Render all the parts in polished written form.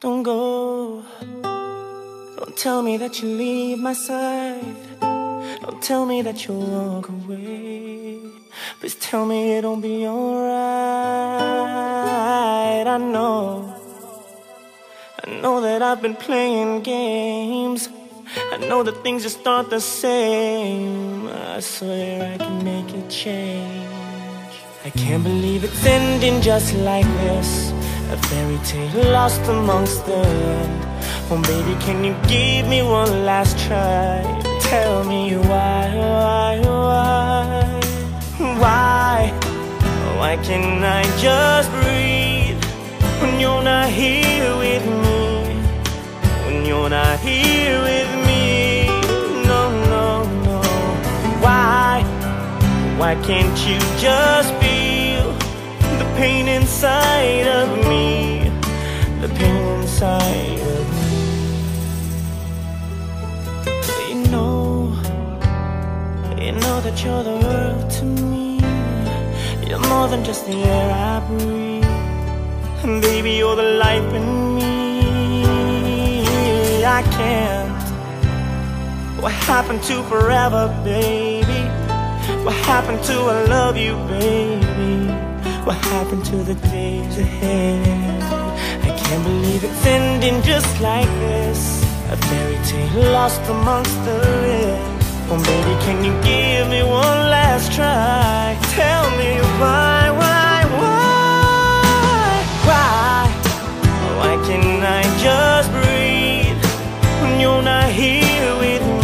Don't go. Don't tell me that you leave my side. Don't tell me that you'll walk away. Please tell me it'll be alright. I know that I've been playing games. I know that things just aren't the same. I swear I can make a change. I can't believe it's ending just like this. A fairy tale lost amongst the wind. Oh baby, can you give me one last try? Tell me why? Why can't I just breathe when you're not here with me? When you're not here with me, no. Why can't you just feel the pain inside of me? The pain inside of me. You know that you're the world to me. You're more than just the air I breathe. And baby, you're the life in me. I can't. What happened to forever, baby? What happened to I love you, baby? What happened to the days ahead? I can't believe it's ending just like this. A fairy tale lost amongst the living. Oh baby, can you give me one last try? Tell me why? Why can't I just breathe when you're not here with me?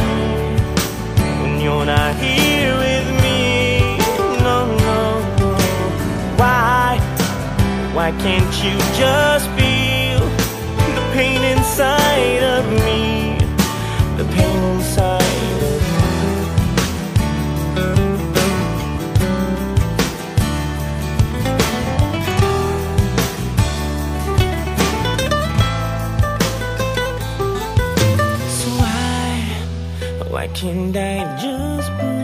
When you're not here with me, no. Why can't you just feel the pain inside of me? The pain inside. Why can't I just breathe?